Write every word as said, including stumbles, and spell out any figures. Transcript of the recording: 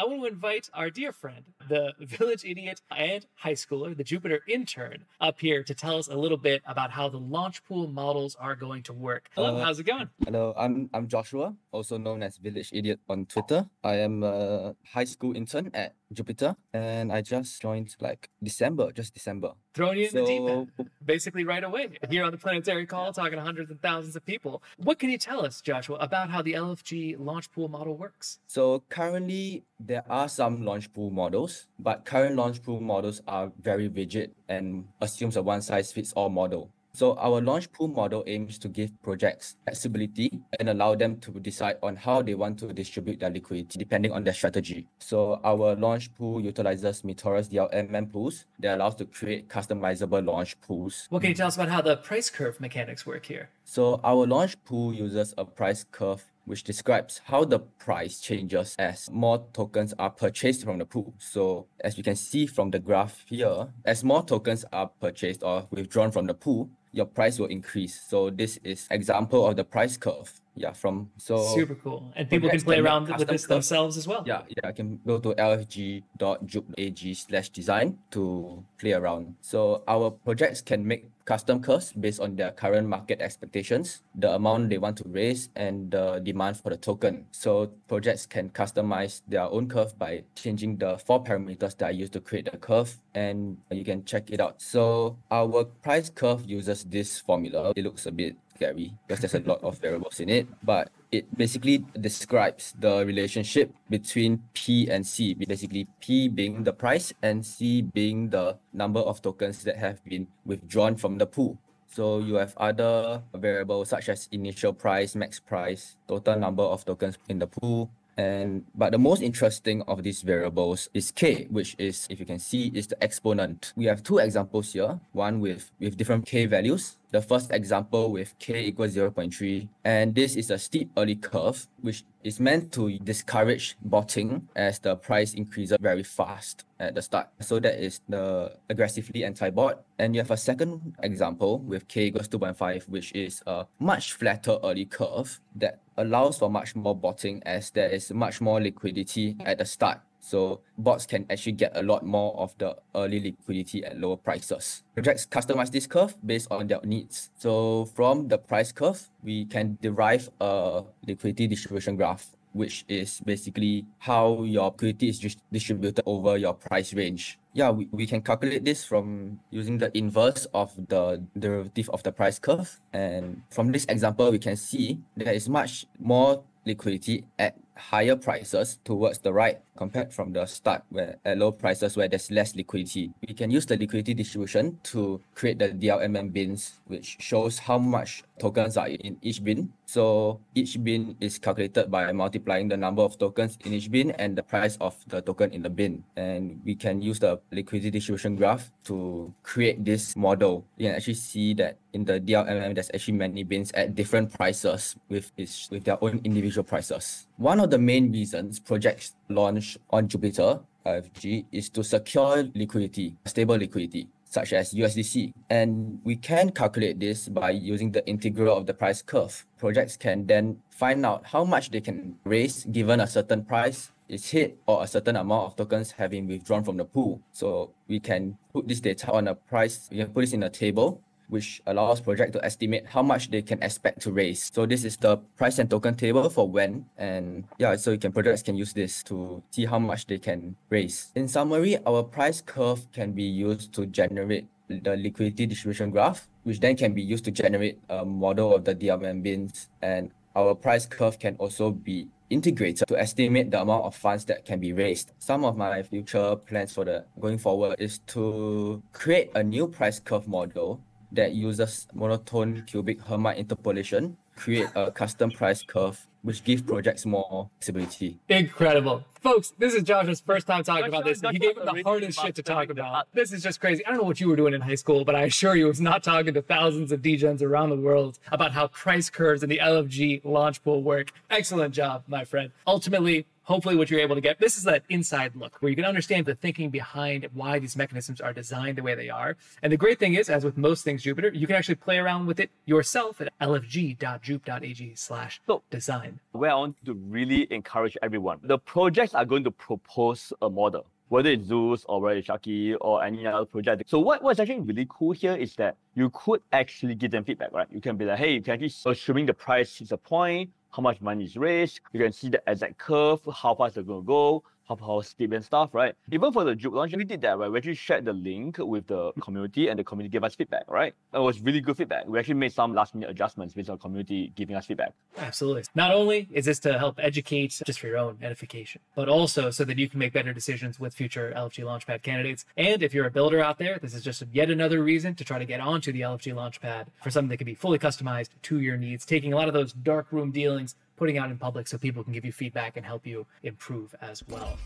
I want to invite our dear friend, the Village Idiot and high schooler, the Jupiter intern, up here to tell us a little bit about how the launch pool models are going to work. Hello, uh, how's it going? Hello, I'm I'm Joshua, also known as Village Idiot on Twitter. I am a high school intern at Jupiter, and I just joined like December, just December. Throwing you in so... the deep end, basically right away, here on the Planetary Call, talking to hundreds and thousands of people. What can you tell us, Joshua, about how the L F G launch pool model works? So currently, there are some launch pool models, but current launch pool models are very rigid and assumes a one-size-fits-all model. So our launch pool model aims to give projects flexibility and allow them to decide on how they want to distribute their liquidity depending on their strategy. So our launch pool utilizes Meteora's D L M M pools that allows to create customizable launch pools. What can you tell us about how the price curve mechanics work here? So our launch pool uses a price curve which describes how the price changes as more tokens are purchased from the pool. So as you can see from the graph here, as more tokens are purchased or withdrawn from the pool, your price will increase. So this is example of the price curve. Yeah, from so super cool. And people can play around with this curve themselves as well. Yeah, yeah. I can go to L F G dot jup dot A G slash design to play around. So our projects can make custom curves based on their current market expectations, the amount they want to raise, and the demand for the token. So projects can customize their own curve by changing the four parameters that I used to create the curve, and you can check it out. So our price curve uses this formula. It looks a bit scary because there's a lot of variables in it, but it basically describes the relationship between P and C, basically P being the price and C being the number of tokens that have been withdrawn from the pool. So you have other variables such as initial price, max price, total number of tokens in the pool. And but the most interesting of these variables is K, which is, if you can see, is the exponent. We have two examples here, one with, with different K values. The first example with K equals zero point three, and this is a steep early curve, which is meant to discourage botting as the price increases very fast at the start. So that is the aggressively anti-bot. And you have a second example with K equals two point five, which is a much flatter early curve that allows for much more botting as there is much more liquidity at the start. So bots can actually get a lot more of the early liquidity at lower prices. Projects customize this curve based on their needs. So from the price curve, we can derive a liquidity distribution graph, which is basically how your liquidity is distributed over your price range. Yeah, we, we can calculate this from using the inverse of the derivative of the price curve. And from this example, we can see there is much more liquidity at higher prices towards the right compared from the start where at low prices where there's less liquidity. We can use the liquidity distribution to create the D L M M bins, which shows how much tokens are in each bin. So each bin is calculated by multiplying the number of tokens in each bin and the price of the token in the bin. And we can use the liquidity distribution graph to create this model. You can actually see that in the D L M M, there's actually many bins at different prices with, its, with their own individual prices. One of the main reasons projects launch on Jupiter L F G is to secure liquidity, stable liquidity, such as U S D C. And we can calculate this by using the integral of the price curve. Projects can then find out how much they can raise given a certain price is hit or a certain amount of tokens have been withdrawn from the pool. So we can put this data on a price, we can put this in a table, which allows project to estimate how much they can expect to raise. So this is the price and token table for when, and yeah, so you can projects can use this to see how much they can raise. In summary, our price curve can be used to generate the liquidity distribution graph, which then can be used to generate a model of the D L M M bins. And our price curve can also be integrated to estimate the amount of funds that can be raised. Some of my future plans for the going forward is to create a new price curve model that uses monotone cubic Hermite interpolation, create a custom price curve, which gives projects more flexibility. Incredible. Folks, this is Joshua's first time talking Joshua, about this. He gave him the hardest shit to talk about. This is just crazy. I don't know what you were doing in high school, but I assure you it's not talking to thousands of D gens around the world about how price curves in the L F G launch pool work. Excellent job, my friend. Ultimately, hopefully what you're able to get, this is that inside look where you can understand the thinking behind why these mechanisms are designed the way they are. And the great thing is, as with most things Jupiter, you can actually play around with it yourself at L F G dot jup dot A G slash design. Where I want to really encourage everyone, the projects are going to propose a model, whether it's Zeus or whether it's Shaki or any other project. So what, what's actually really cool here is that you could actually give them feedback, right? You can be like, hey, you can actually, assuming the price is a point, how much money is raised, you can see the exact curve, how fast they're going to go, how, how steep and stuff, right? Even for the Juke launch, we did that, right? We actually shared the link with the community and the community gave us feedback, right? It was really good feedback. We actually made some last minute adjustments based on the community giving us feedback. Absolutely. Not only is this to help educate just for your own edification, but also so that you can make better decisions with future L F G Launchpad candidates. And if you're a builder out there, this is just yet another reason to try to get onto the L F G Launchpad for something that can be fully customized to your needs, taking a lot of those dark room dealings, putting out in public so people can give you feedback and help you improve as well.